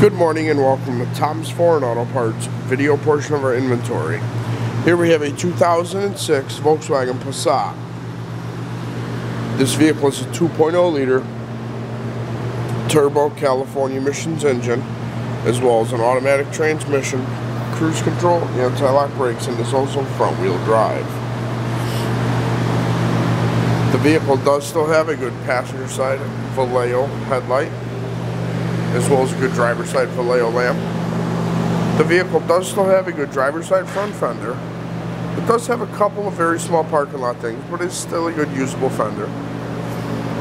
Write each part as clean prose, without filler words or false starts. Good morning and welcome to Tom's Foreign Auto Parts video portion of our inventory. Here we have a 2006 Volkswagen Passat. This vehicle is a 2.0 liter turbo California emissions engine, as well as an automatic transmission, cruise control, anti-lock brakes, and is also front wheel drive. The vehicle does still have a good passenger side Valeo headlight, as well as a good driver's side Valeo lamp. The vehicle does still have a good driver's side front fender. It does have a couple of very small parking lot things, but it's still a good usable fender.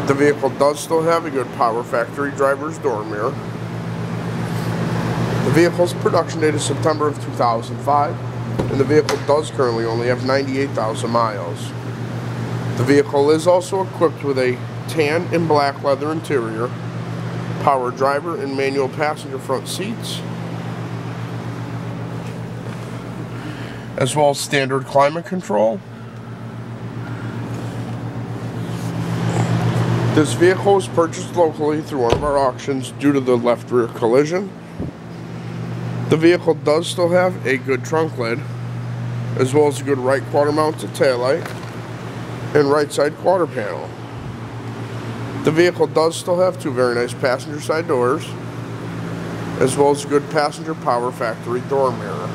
The vehicle does still have a good power factory driver's door mirror. The vehicle's production date is September of 2005, and the vehicle does currently only have 98,000 miles. The vehicle is also equipped with a tan and black leather interior, power driver and manual passenger front seats, as well as standard climate control. This vehicle was purchased locally through one of our auctions due to the left rear collision. The vehicle does still have a good trunk lid, as well as a good right quarter mounted taillight and right side quarter panel. The vehicle does still have two very nice passenger side doors, as well as a good passenger power factory door mirror.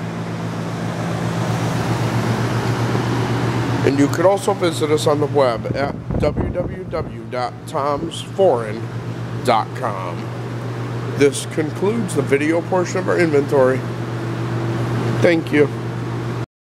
And you can also visit us on the web at www.tomsforeign.com. This concludes the video portion of our inventory. Thank you.